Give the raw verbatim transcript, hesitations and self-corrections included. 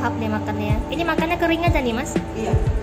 lahap deh makannya. Ini makannya kering aja nih, Mas? Iya.